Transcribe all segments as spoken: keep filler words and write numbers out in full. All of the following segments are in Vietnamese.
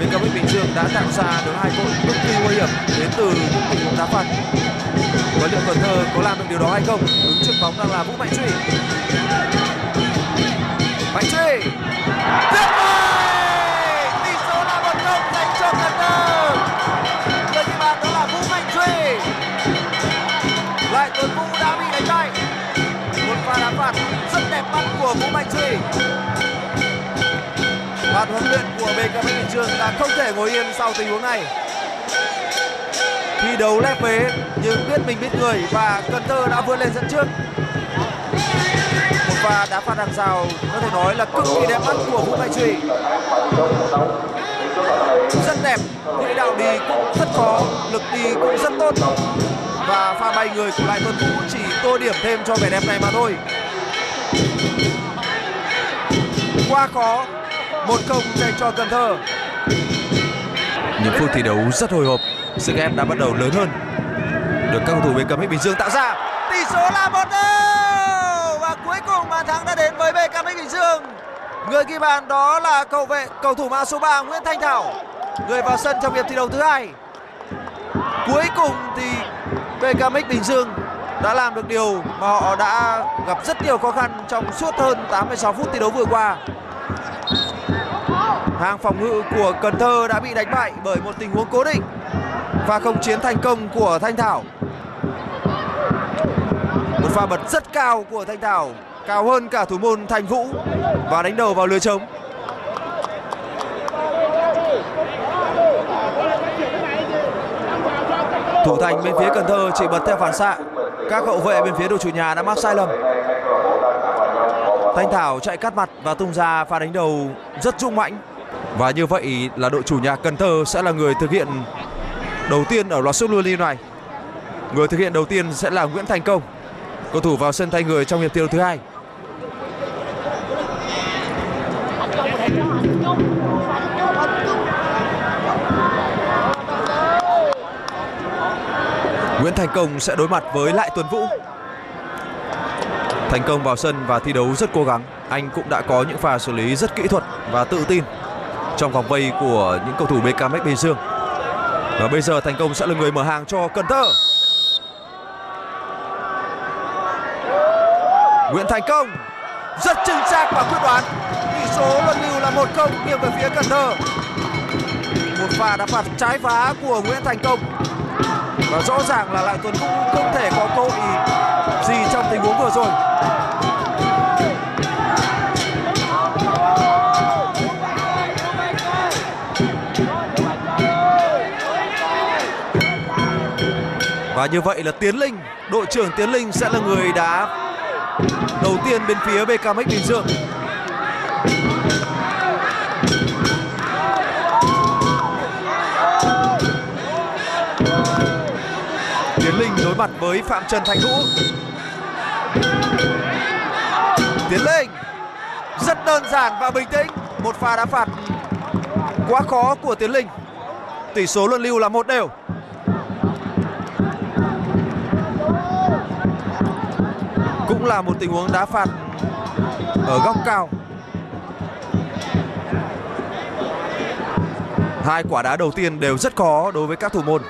bê ca em ét Bình Dương đã tạo ra được hai cột cực kỳ nguy hiểm đến từ những tình huống đá phạt. Và liệu Cần Thơ có làm được điều đó hay không? Đứng trước bóng đang là Vũ Mạnh Duy. Mạnh Duy. Rất may! Tỷ số là một không dành cho Cần Thơ. Người ghi bàn đó là Vũ Mạnh Duy. Lại Tuấn Vũ đã bị đánh bay. Một pha đá phạt rất đẹp mắt của Vũ Mạnh Duy. Ban huấn luyện của bê ca em ét Bình Dương đã không thể ngồi yên sau tình huống này. Thi đấu lép vế nhưng biết mình biết người và Cần Thơ đã vươn lên dẫn trước. Một pha đá phạt hàng rào có thể nói là cực kỳ đẹp mắt của Vũ Mạnh Duy. Rất đẹp, quỹ đạo đi cũng rất khó, lực đi cũng rất tốt. Và pha bay người của Lại Tuấn Vũ chỉ tô điểm thêm cho vẻ đẹp này mà thôi. Quá khó. một không dành cho Cần Thơ. Những phút thi đấu rất hồi hộp, sự ghép đã bắt đầu lớn hơn được các cầu thủ bê ca em ét Bình Dương tạo ra. Tỷ số là một không và cuối cùng bàn thắng đã đến với bê ca em ét Bình Dương. Người ghi bàn đó là cầu vệ cầu thủ mã số ba Nguyễn Thanh Thảo, người vào sân trong hiệp thi đấu thứ hai. Cuối cùng thì bê ca em ét Bình Dương đã làm được điều mà họ đã gặp rất nhiều khó khăn trong suốt hơn tám mươi sáu phút thi đấu vừa qua. Hàng phòng ngự của Cần Thơ đã bị đánh bại bởi một tình huống cố định và không chiến thành công của Thanh Thảo. Một pha bật rất cao của Thanh Thảo, cao hơn cả thủ môn Thanh Vũ và đánh đầu vào lưới trống. Thủ thành bên phía Cần Thơ chỉ bật theo phản xạ, các hậu vệ bên phía đội chủ nhà đã mắc sai lầm. Thanh Thảo chạy cắt mặt và tung ra pha đánh đầu rất dũng mãnh. Và như vậy là đội chủ nhà Cần Thơ sẽ là người thực hiện đầu tiên ở loạt sút luân lưu này. Người thực hiện đầu tiên sẽ là Nguyễn Thành Công, cầu thủ vào sân thay người trong hiệp thi đấu thứ hai. Nguyễn Thành Công sẽ đối mặt với Lại Tuấn Vũ. Thành Công vào sân và thi đấu rất cố gắng. Anh cũng đã có những pha xử lý rất kỹ thuật và tự tin trong vòng vây của những cầu thủ bê ca em ét Bình Dương. Và bây giờ Thành Công sẽ là người mở hàng cho Cần Thơ. Nguyễn Thành Công rất chính xác và quyết đoán. Tỷ số luân lưu là một không nghiêng về phía Cần Thơ. Một pha đá phạt trái phá của Nguyễn Thành Công. Và rõ ràng là Lại Tuấn Vũ không thể có cơ hội gì trong tình huống vừa rồi. Và như vậy là Tiến Linh, đội trưởng Tiến Linh sẽ là người đá đầu tiên bên phía bê ca em ét Bình Dương. Tiến Linh đối mặt với Phạm Trần Thanh Vũ. Tiến Linh rất đơn giản và bình tĩnh. Một pha đá phạt quá khó của Tiến Linh. Tỷ số luân lưu là một đều. Cũng là một tình huống đá phạt ở góc cao. Hai quả đá đầu tiên đều rất khó đối với các thủ môn.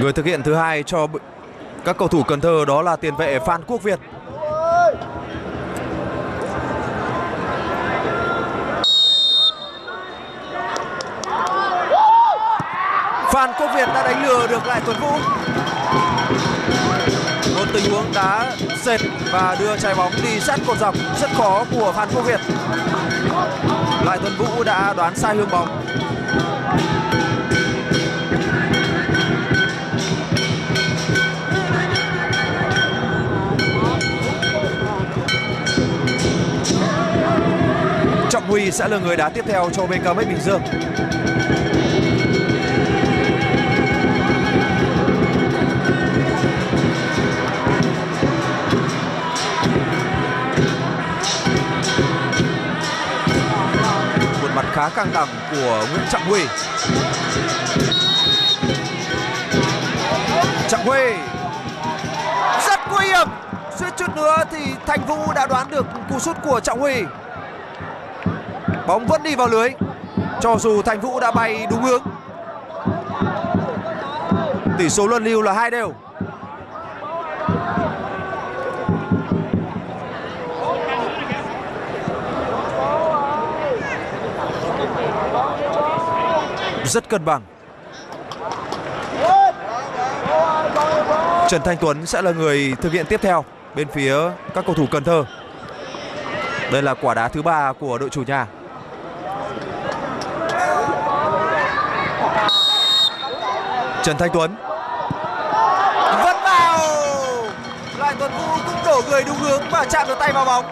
Người thực hiện thứ hai cho các cầu thủ Cần Thơ đó là tiền vệ Phan Quốc Việt. Phan Quốc Việt đã đánh lừa được Lại Tuấn Vũ. Một tình huống đá dệt và đưa trái bóng đi sát cột dọc rất khó của Phan Quốc Việt. Lại Tuấn Vũ đã đoán sai hướng bóng. Trọng Huy sẽ là người đá tiếp theo cho bê ca em ét Bình Dương. Khá căng thẳng của Nguyễn Trọng Huy. thì Thanh Vũ đã đoán được cú sút của Trọng Huy. Bóng vẫn đi vào lưới cho dù Thanh Vũ đã bay đúng hướng. Tỷ số luân lưu là hai đều. Rất cân bằng. Trần Thanh Tuấn sẽ là người thực hiện tiếp theo bên phía các cầu thủ Cần Thơ. Đây là quả đá thứ ba của đội chủ nhà. Trần Thanh Tuấn vẫn vào. Lại Tuấn Vũ cũng đổ người đúng hướng và chạm được tay vào bóng.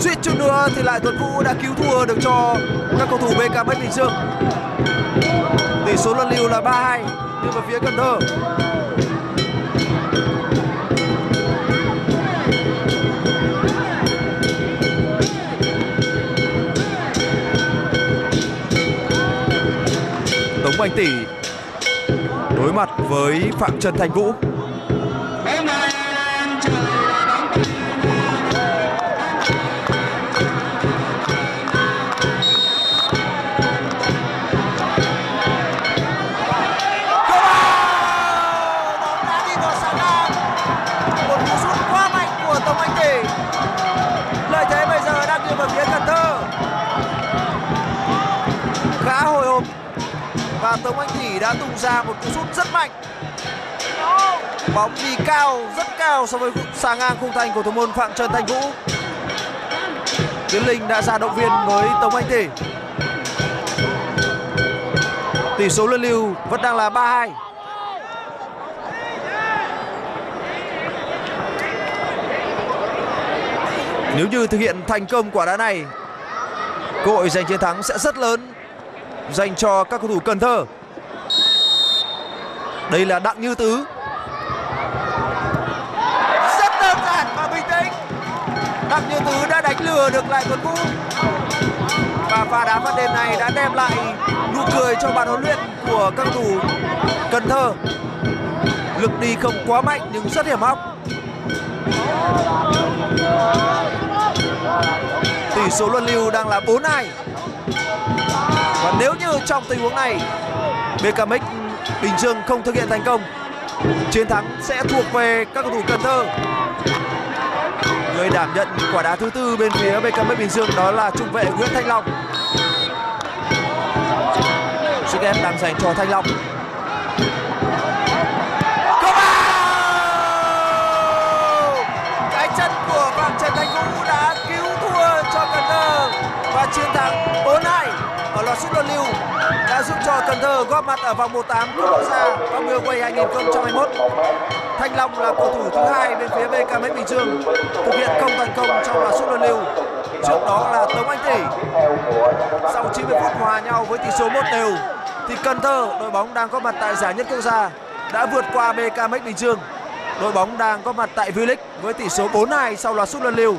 Suýt chút nữa thì Lại Tuấn Vũ đã cứu thua được cho các cầu thủ bê ca em ét Bình Dương. Tỷ số luân lưu là ba hai nhưng về phía Cần Thơ. Tống Anh Thủy đối mặt với Phạm Trần Thanh Vũ. Và Tống Anh Thủy đã tung ra một cú sút rất mạnh. Bóng đi cao, rất cao so với xà ngang khung thành của thủ môn Phạm Trần Thanh Vũ. Tiến Linh đã ra động viên với Tống Anh Thủy. Tỷ số luân lưu vẫn đang là ba hai. Nếu như thực hiện thành công quả đá này, cơ hội giành chiến thắng sẽ rất lớn dành cho các cầu thủ Cần Thơ. Đây là Đặng Như Tứ. Rất đơn giản và bình tĩnh. Đặng Như Tứ đã đánh lừa được Lại Tuấn Vũ. Và pha đá phát đền này đã đem lại nụ cười cho bàn huấn luyện của các cầu thủ Cần Thơ. Lực đi không quá mạnh nhưng rất hiểm hóc. Tỷ số luân lưu đang là bốn hai. Và nếu như trong tình huống này bê ca em ét Bình Dương không thực hiện thành công, chiến thắng sẽ thuộc về các cầu thủ Cần Thơ. Người đảm nhận quả đá thứ tư bên phía bê ca em ét Bình Dương đó là trung vệ Nguyễn Thanh Long. Sức ép đang dành cho Thanh Long. Có vào! Cái chân của Phạm Trần Thanh Vũ đã cứu thua cho Cần Thơ và chiến thắng bốn hai. Ở loạt sút luân lưu đã giúp cho Cần Thơ góp mặt ở vòng một phần tám Cúp Quốc gia và Uruguay hai không hai mốt. Thanh Long là cầu thủ thứ hai bên phía bê ca em ét Bình Dương thực hiện không thành công trong loạt sút luân lưu. Trước đó là Tống Anh Thủy. Sau chín mươi phút hòa nhau với tỷ số một đều thì Cần Thơ, đội bóng đang góp mặt tại giải nhất quốc gia, đã vượt qua bê ca em ét Bình Dương. Đội bóng đang góp mặt tại V-League với tỷ số bốn hai sau loạt sút luân lưu.